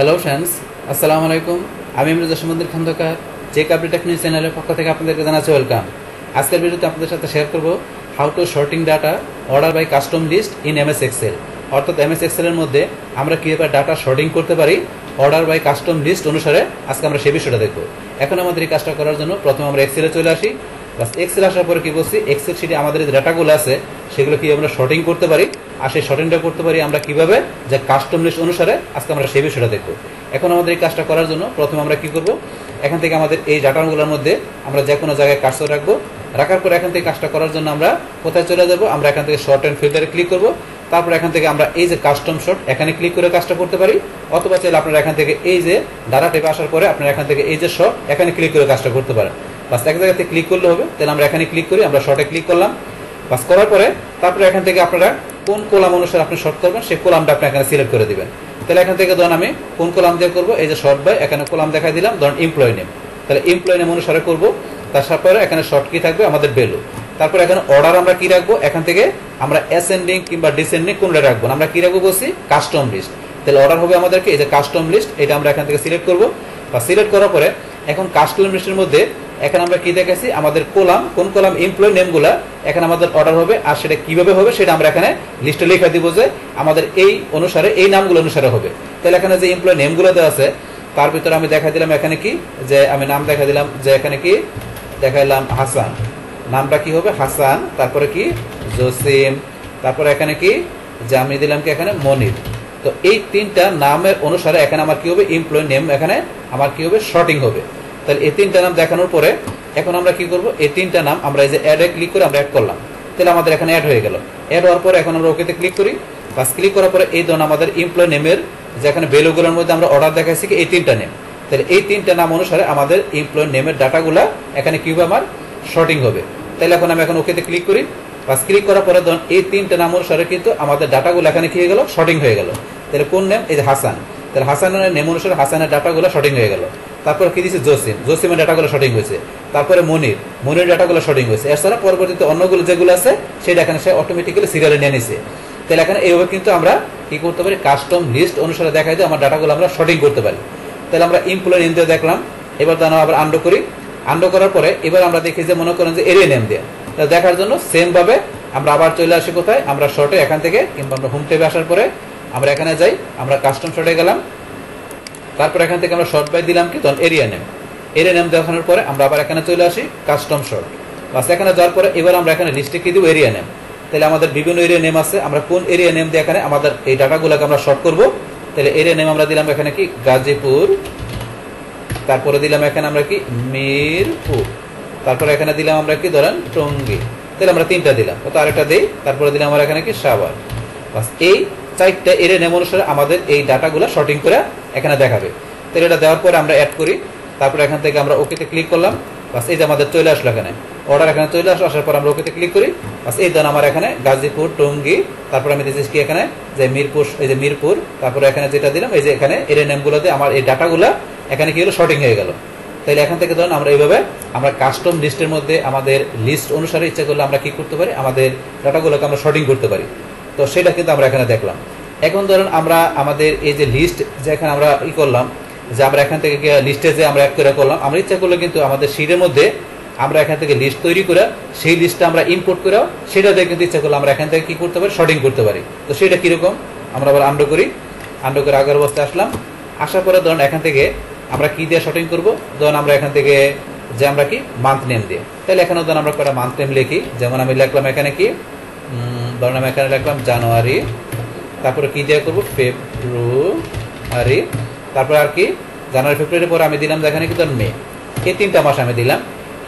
Hello friends अस्सलामु अलैकुम आमी मृदुसुमंदिर खंडकार जेके अपडेट टेक्नोलॉजी चैनलेर पक्ष थेके आपनादेरके जानाচ্ছি वेलकाम। आजकेर भिडियोते आपनादेर साथे शेयर करब how to sorting data order by custom list in MS Excel. अर्थात एमएस एक्सेलेर मध्ये आमरा किভাবে डाटा सॉर्टिंग करते पाরি ऑर्डर बाय कस्टम लिस्ट अनुसारे आजके आमरा सेই বিষয়টা দেখব। এখন আমাদের এই কাজটা করার জন্য প্রথমে আমরা এক্সেলে চলে আসি। প্লাস এক্সেল আসার পরে কি বলছি এক্সেল শিটে আমাদের যে ডাটাগুলো আছে সেগুলো কি আমরা সর্টিং করতে পারি আর সেই সর্টিংটা করতে পারি আমরা কিভাবে যে কাস্টম লিস্ট অনুসারে আজকে আমরা সেই বিষয়টা দেখব। এখন আমাদের এই কাজটা করার জন্য প্রথমে আমরা কি করব এখান থেকে আমাদের এই ডাটাগুলোর মধ্যে আমরা যে কোনো জায়গায় কার্সর রাখবো। রাখার পরে এখান থেকে কাজটা করার জন্য আমরা কোথায় চলে যাব আমরা এখান থেকে শর্ট এন্ড ফিল্টারে ক্লিক করব। তারপর এখান থেকে আমরা এই যে কাস্টম শর্ট এখানে ক্লিক করে কাজটা করতে পারি অথবা চাইলে আপনারা এখান থেকে এই যে ডাটা ট্যাবে আসার পরে আপনারা এখান থেকে এই যে শর্ট এখানে ক্লিক করে কাজটা করতে পারেন। বাস এক জায়গাতে ক্লিক করলে হবে তাহলে আমরা এখানে ক্লিক করি আমরা শর্টে ক্লিক করলাম। বাস করার পরে তারপরে এখান থেকে আপনারা কোন কলাম অনুসারে আপনি শর্ট করবেন সেই কলামটা আপনি এখানে সিলেক্ট করে দিবেন। তাহলে এখান থেকে ধরুন আমি কোন কলাম দিয়ে করব এই যে শর্ট বাই এখানে কলাম দেখাই দিলাম ধরুন এমপ্লয়ি নেম তাহলে এমপ্লয়ি নেম অনুসারে করব। তারপরে এখানে শর্ট কি থাকবে আমাদের ভ্যালু। তারপরে এখানে অর্ডার আমরা কি রাখবো এখান থেকে আমরা অ্যাসেন্ডিং কিংবা ডিসেন্ডিং কোনটা রাখবো আমরা কি রাখবো বলছি কাস্টম লিস্ট। তাহলে অর্ডার হবে আমাদেরকে এই যে কাস্টম লিস্ট এটা আমরা এখান থেকে সিলেক্ট করব। বা সিলেক্ট করার পরে এখন কাস্টম লিস্টের মধ্যে এখন আমরা কি দেখাচ্ছি আমাদের কলাম কোন কলাম এমপ্লয়ি নেমগুলা এখন আমাদের অর্ডার হবে আর সেটা কিভাবে হবে সেটা আমরা এখানে লিস্টে লেখা দিব যে আমাদের এই অনুসারে এই নামগুলো অনুসারে হবে। তাহলে এখানে যে এমপ্লয়ি নেমগুলো দেওয়া আছে তার ভিতরে আমি দেখা দিলাম এখানে কি যে আমি নাম দেখা দিলাম যে এখানে কি দেখাইলাম হাসান নামটা কি হবে হাসান। তারপরে কি জসিম তারপরে এখানে কি যে আমি দিলাম কি এখানে মনির। তো এই তিনটা নামের অনুসারে এখানে আমার কি হবে এমপ্লয়ি নেম এখানে আমার কি হবে শর্টিং হবে। তাহলে এই তিনটা নাম দেখানোর পরে এখন আমরা কি করব এই তিনটা নাম আমরা এই যে অ্যাড এ ক্লিক করে আমরা অ্যাড করলাম তাহলে আমাদের এখানে অ্যাড হয়ে গেল। অ্যাড হওয়ার পরে এখন আমরা ওকেতে ক্লিক করি। বাস ক্লিক করার পরে এই ধরুন আমাদের এমপ্লয়ি নেমের যেখানে ভ্যালুগুলোর মধ্যে আমরা অর্ডার দেখাইছি কি এই তিনটা নেম তাহলে এই তিনটা নাম অনুসারে আমাদের এমপ্লয়ি নেমের ডাটাগুলা এখানে কিভাবে আমার শর্টিং হবে। তাহলে এখন আমি এখন ওকেতে ক্লিক করি। বাস ক্লিক করার পরে ধরুন এই তিনটা নাম অনুসারে কিন্তু আমাদের ডাটাগুলো এখানে কি হয়ে গেল শর্টিং হয়ে গেল। তাহলে কোন নেম এই যে হাসান তাহলে হাসানের নেম অনুসারে হাসানের ডাটাগুলো শর্টিং হয়ে গেল। তারপর কি দিয়েছে জসিম জসিমের ডাটাগুলো শর্টিং হয়েছে। তারপরে মনির ডাটাগুলো শর্টিং হয়েছে। এছাড়া পরবর্তীতে অন্যগুলো যেগুলো আছে সেটা এখানে সে অটোমেটিক্যালি সিরিয়ালে নিয়ে নিছে। তাহলে এখানে এইভাবে কিন্তু আমরা কি করতে পারি কাস্টম লিস্ট অনুসারে দেখাই দিয়ে আমার ডাটাগুলো আমরা শর্টিং করতে পারি। তাহলে আমরা এমপ্লয়ি নেম দিয়ে দেখলাম এবার তার আবার আন্ডো করি। আন্ডো করার পরে এবার আমরা দেখি যে মনে করেন যে এরিয়া নেম দিয়ে দেখার জন্য সেমভাবে আমরা আবার চলে আসি কোথায় আমরা শর্টে এখান থেকে কিংবা আমরা হোম ট্যাবে আসার পরে আমরা এখানে যাই আমরা কাস্টম শর্টে গেলাম। তারপর এখান থেকে আমরা শর্ট বাই দিলাম কি তখন এরিয়া নেম দেখানোর পরে আমরা আবার এখানে চলে আসি কাস্টম শর্ট। বাস এখানে যাওয়ার পরে এবার আমরা এখানে লিস্টে কি দিব এরিয়া নেম। তাহলে আমাদের বিভিন্ন এরিয়া নেম আছে আমরা কোন এরিয়া নেম দিয়ে এখানে আমাদের এই ডাটাগুলোকে আমরা শর্ট করব। তাহলে এরিয়া নেম আমরা দিলাম এখানে কি গাজীপুর। তারপরে দিলাম এখানে আমরা কি মিরপুর। তারপরে এখানে দিলাম আমরা কি ধরেন টঙ্গী। তাহলে আমরা তিনটা দিলাম তো আরেকটা দিই। তারপরে দিলাম আমরা এখানে কি সাভার। বাস এই চারটা এরিয়া নেম অনুসারে আমাদের এই ডাটাগুলো শর্টিং করে এখানে দেখাবে। তাহলে এটা দেওয়ার পরে আমরা অ্যাড করি। তারপরে এখান থেকে আমরা ওকেতে ক্লিক করলাম। বাস এই যে আমাদের চলে আসলো এখানে অর্ডার এখানে চলে আসলো। আসার পর আমরা ওকেতে ক্লিক করি। বাস এই ধরুন আমার এখানে গাজীপুর টঙ্গী তারপরে আমি দেখছি কি এখানে যে মিরপুর এই যে মিরপুর। তারপরে এখানে যেটা দিলাম এই যে এখানে এরিয়া নেমগুলোতে আমার এই ডাটাগুলো এখানে কি হলো শর্টিং হয়ে গেল। তাহলে এখান থেকে ধরুন আমরা এইভাবে আমরা কাস্টম লিস্টের মধ্যে আমাদের লিস্ট অনুসারে ইচ্ছা করলে আমরা কি করতে পারি আমাদের ডাটাগুলোকে আমরা শর্টিং করতে পারি। তো সেটা কিন্তু আমরা এখানে দেখলাম। এখন ধরুন আমরা আমাদের এই যে লিস্ট যেখানে আমরা ই করলাম যে আমরা এখান থেকে লিস্টে যে আমরা অ্যাড করে করলাম আমরা ইচ্ছা করলে কিন্তু আমাদের শিটের মধ্যে আমরা এখান থেকে লিস্ট তৈরি করে সেই লিস্টটা আমরা ইম্পোর্ট করেও সেটা দিয়ে কিন্তু ইচ্ছা করলে আমরা এখান থেকে কি করতে পারি শর্টিং করতে পারি। তো সেটা কীরকম আমরা আবার আন্ডো করি। আন্ডো করে আগের অবস্থায় আসলাম। আসার পরে ধরুন এখান থেকে আমরা কী দিয়ে শর্টিং করবো ধরুন আমরা এখান থেকে যে আমরা কি মান্থ নেম দিয়ে। তাহলে এখানে ধরুন আমরা কটা মান্থ নেম লিখি যেমন আমি লিখলাম এখানে কি ধরুন আমি এখানে লিখলাম জানুয়ারি। তারপরে কী দিয়ে করবো ফেব্রুয়ারি। তারপরে আর কি জানুয়ারি ফেব্রুয়ারির পরে আমি দিলাম এখানে কি ধরুন মে। এই তিনটা মাস আমি দিলাম।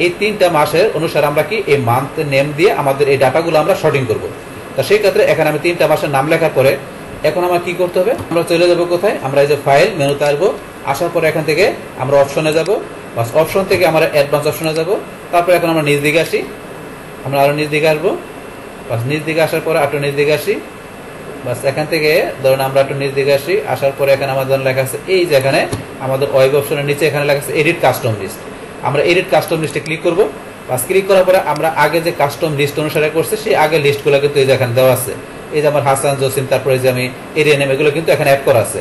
এই তিনটা মাসের অনুসারে আমরা কি এই মান্থ নেম দিয়ে আমাদের এই ডাটাগুলো আমরা শর্টিং করবো। তো সেই ক্ষেত্রে এখানে আমি তিনটা মাসের নাম লেখার পরে এখন আমার কি করতে হবে আমরা চলে যাবো কোথায় আমরা এই যে ফাইল মেনুতে আসবো। আসার পরে এখান থেকে আমরা অপশনে যাব। বাস অপশন থেকে আমরা অ্যাডভান্স অপশনে যাব। তারপরে এখন আমরা নিজ দিকে আসি আমরা আরও নিজ দিকে আসবো। বাস নিজ দিকে আসার পরে আরও নিজ দিকে আসি। বাস এখান থেকে ধরুন আমরা একটু নিজ দিকে আসি। আসার পরে এখানে আমাদের লেখা আছে এই যে এখানে আমাদের ওয়েব অপশনের নিচে এখানে লেখা আছে এডিট কাস্টম লিস্ট। আমরা এডিট কাস্টম লিস্টে ক্লিক করবো। বাস ক্লিক করার পরে আমরা আগে যে কাস্টম লিস্ট অনুসারে করছি সেই আগে লিস্টগুলো কিন্তু এই যে এখানে দেওয়া আছে এই যে আমার হাসান জসিম তারপরে যে আমি এরিয়া নেম এগুলো কিন্তু এখানে অ্যাড করা আছে।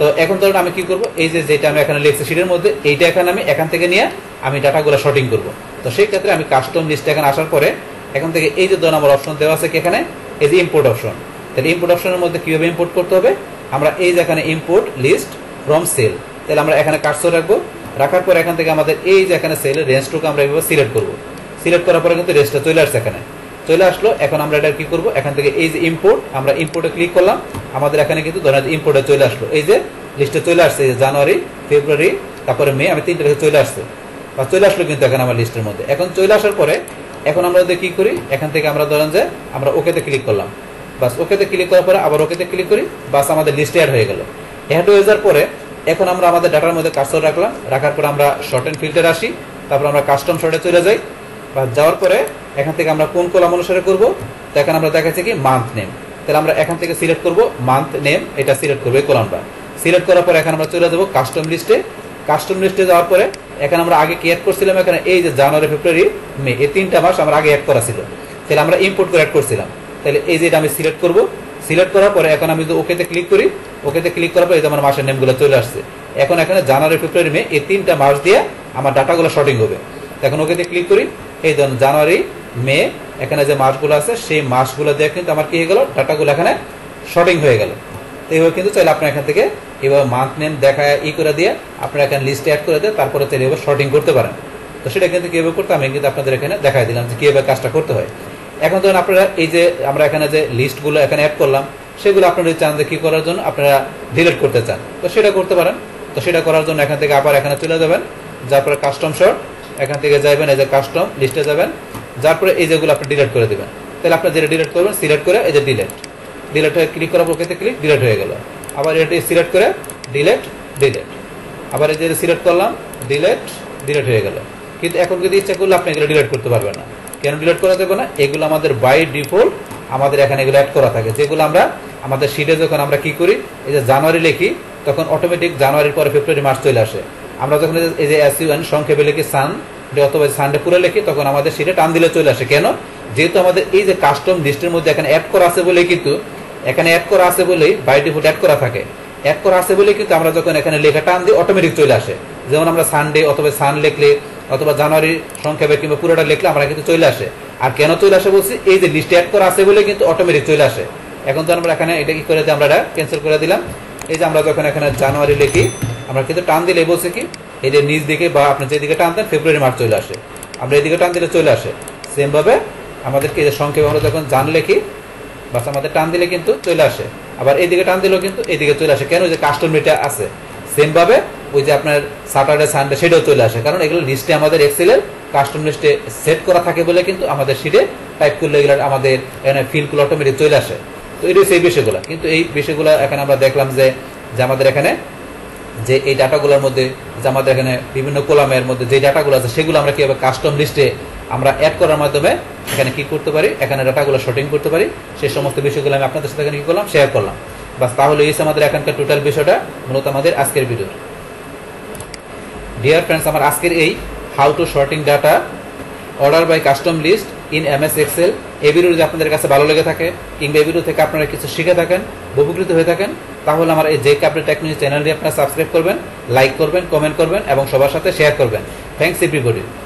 तो এখন ধরুন আমি কি করব এই যে যেটা আমি এখানে লিখছি শীটের মধ্যে এইটা এখন আমি এখান থেকে নিয়ে আমি ডাটাগুলো সর্টিং করব। তো সেই ক্ষেত্রে আমি কাস্টম লিস্ট এখানে আসার পরে এখান থেকে এই যে 2 নম্বর অপশন দেওয়া আছে কি এখানে এই যে ইম্পোর্ট অপশন। তাহলে ইম্পোর্ট অপশনের মধ্যে কিভাবে ইম্পোর্ট করতে হবে আমরা এই যে এখানে ইম্পোর্ট লিস্ট ফ্রম সেল, তাহলে আমরা এখানে কার্সর রাখবো, রাখার পর এখান থেকে আমাদের এই যে এখানে সেলের রেঞ্জটুকু আমরা এভাবে সিলেক্ট করব। সিলেক্ট করার পরে কিন্তু রেঞ্জটা চলে আসছে এখানে চলে আসলো। এখন আমরা এটা কি করব এখান থেকে এই যে ইম্পোর্ট আমরা ইম্পোর্টে ক্লিক করলাম আমাদের এখানে কিন্তু ধরুন ইম্পোর্টে চলে আসলো এই যে লিস্টে চলে আসছে জানুয়ারি ফেব্রুয়ারি তারপরে মে আমি তিনটা চলে আসছে বা চলে আসলো কিন্তু এখন আমার লিস্টের মধ্যে। এখন চলে আসার পরে এখন আমরা যদি কি করি এখান থেকে আমরা ধরেন যে আমরা ওকেতে ক্লিক করলাম বাস, ওকেতে ক্লিক করার পরে আবার ওকেতে ক্লিক করি বাস আমাদের লিস্টে অ্যাড হয়ে গেল। অ্যাড হয়ে যাওয়ার পরে এখন আমরা আমাদের ডাটার মধ্যে কাস্টম রাখলাম, রাখার পরে আমরা শর্ট এন্ড ফিল্টার আসি, তারপর আমরা কাস্টম শর্টে চলে যাই বা যাওয়ার পরে এখান থেকে আমরা কোন কলাম অনুসারে করবো তো এখন আমরা দেখাচ্ছি কি মান্থ নেম, তাহলে আমরা এখান থেকে সিলেক্ট করবো মান্থ নেম, এটা সিলেক্ট করবো এই কলামটা। সিলেক্ট করার পরে এখন আমরা চলে যাবো কাস্টম লিস্টে, কাস্টম লিস্টে যাওয়ার পরে এখন আমরা আগে কি অ্যাড করছিলাম এখানে এই যে জানুয়ারি ফেব্রুয়ারি মে এই তিনটা মাস আমরা আগে অ্যাড করা ছিল, তাহলে আমরা ইম্পোর্ট করে অ্যাড করছিলাম। তাহলে এই যে এটা আমি সিলেক্ট করবো, সিলেক্ট করার পরে এখন আমি যদি ওকেতে ক্লিক করি ওকেতে ক্লিক করার পরে এই যে আমার মাসের নেমগুলো চলে আসছে। এখন এখানে জানুয়ারি ফেব্রুয়ারি মে এই তিনটা মাস দিয়ে আমার ডাটাগুলো শর্টিং হবে। এখন ওকেতে ক্লিক করি এই ধরুন জানুয়ারি মে এখানে যে মাসগুলো আছে সেই মাসগুলো দিয়ে কিন্তু আমার কি হয়ে গেল ডাটাগুলো এখানে শর্টিং হয়ে গেল। তো এইভাবে কিন্তু চাইলে আপনার এখান থেকে এভাবে মান্থ নেম দেখায় ই করে দিয়ে আপনার এখানে লিস্টে অ্যাড করে দিয়ে তারপরে তাহলে এভাবে শর্টিং করতে পারেন। তো সেটা কিন্তু কীভাবে করতে আমি কিন্তু আপনাদের এখানে দেখাই দিলাম যে কীভাবে কাজটা করতে হয়। এখন ধরুন আপনারা এই যে আমরা এখানে যে লিস্টগুলো এখানে অ্যাড করলাম সেগুলো আপনারা চান যে কী করার জন্য আপনারা ডিলিট করতে চান তো সেটা করতে পারেন। তো সেটা করার জন্য এখান থেকে আবার এখানে চলে যাবেন, যার পরে কাস্টম শর্ট এখান থেকে যাবেন এই যে কাস্টম লিস্টে যাবেন, যার পরে এই যেগুলো আপনি ডিলিট করে দেবেন। তাহলে আপনি যেটা ডিলিট করবেন সিলেক্ট করে এই যে ডিলিট ডিলিট হয়ে ক্লিক করার পক্ষে ক্লিক ডিলিট হয়ে গেল। আবার এটা সিলেক্ট করে ডিলিট ডিলিট আবার এই যে সিলেক্ট করলাম ডিলিট ডিলিট হয়ে গেল। কিন্তু এখন যদি ইচ্ছা করলে আপনি এগুলো ডিলিট করতে পারবেন না। কেন ডিলিট করা যাবে না, এগুলো আমাদের বাই ডিফল্ট আমাদের এখানে এগুলো অ্যাড করা থাকে, যেগুলো আমরা আমাদের শিটে যখন আমরা কি করি এই যে জানুয়ারি লিখি তখন অটোমেটিক জানুয়ারির পরে ফেব্রুয়ারি মার্চ চলে আসে। আমরা যখন এই যে SUN সংক্ষেপে লিখি সানডে অথবা সানডে পুরো লিখি তখন আমাদের সেটা টান দিলে চলে আসে। কেন, যেহেতু আমাদের এই যে কাস্টম লিস্টের মধ্যে এখানে অ্যাড করা আছে বলে কিন্তু এখানে অ্যাড করা আছে বলেই বাই ডিফল্ট অ্যাড করা থাকে, অ্যাড করা আছে বলে কিন্তু আমরা যখন এখানে লেখা টান দিই অটোমেটিক চলে আসে। যেমন আমরা সানডে অথবা সান লিখলে অথবা জানুয়ারি সংক্ষেপে কিংবা পুরোটা লিখলে আমরা কিন্তু চলে আসে। আর কেন চলে আসে বলছি এই যে লিস্টে অ্যাড করা আছে বলে কিন্তু অটোমেটিক চলে আসে। এখন তো আমরা এখানে এটা কি করে দিই আমরা এটা ক্যান্সেল করে দিলাম। এই যে আমরা যখন এখানে জানুয়ারি লিখি আমরা কিন্তু টান দিলে বলছে কি এই যে নিচ দিকে বা আপনি যেদিকে টান দেন ফেব্রুয়ারি মার্চ চলে আসে, আমরা এদিকে টান দিলে চলে আসে। সেমভাবে আমাদেরকে এই যে সংক্ষেপে আমরা যখন জান লিখি বাস আমাদের টান দিলে কিন্তু চলে আসে, আবার এইদিকে টান দিলেও কিন্তু এইদিকে চলে আসে। কেন, যে কাস্টমারটা আছে। সেমভাবে ওই যে আপনার স্যাটারডে সানডে সেটাও চলে আসে, কারণ এগুলো লিস্টে আমাদের এক্সেলের কাস্টম লিস্টে সেট করা থাকে বলে কিন্তু আমাদের শিটে টাইপ করলে এগুলো আমাদের এখানে ফিল্ডগুলো অটোমেটিক চলে আসে। তো এটাই সেই বিষয়গুলো। কিন্তু এই বিষয়গুলো এখানে আমরা দেখলাম যে আমাদের এখানে যে এই ডাটাগুলোর মধ্যে যে আমাদের এখানে বিভিন্ন কলামের মধ্যে যে ডাটাগুলো আছে সেগুলো আমরা কীভাবে কাস্টম লিস্টে আমরা অ্যাড করার মাধ্যমে এখানে কী করতে পারি এখানে ডাটাগুলো শর্টিং করতে পারি, সেই সমস্ত বিষয়গুলো আমি আপনাদের সাথে এখানে কী করলাম শেয়ার করলাম। বাস তাহলে এই আমাদের এখানকার টোটাল বিষয়টা মূলত আমাদের আজকের ভিডিও। ডিয়ার ফ্রেন্ডস, আমার আজকের এই how to sorting data order by custom list in MS Excel এই ভিডিও যদি আপনাদের কাছে ভালো লেগে থাকে কিংবা এই ভিডিও থেকে আপনারা কিছু শিখে থাকেন উপকৃত হয়ে থাকেন তাহলে আমার এই JK Update Technology চ্যানেলটি আপনারা সাবস্ক্রাইব করবেন, লাইক করবেন, কমেন্ট করবেন এবং সবার সাথে শেয়ার করবেন। Thanks everybody.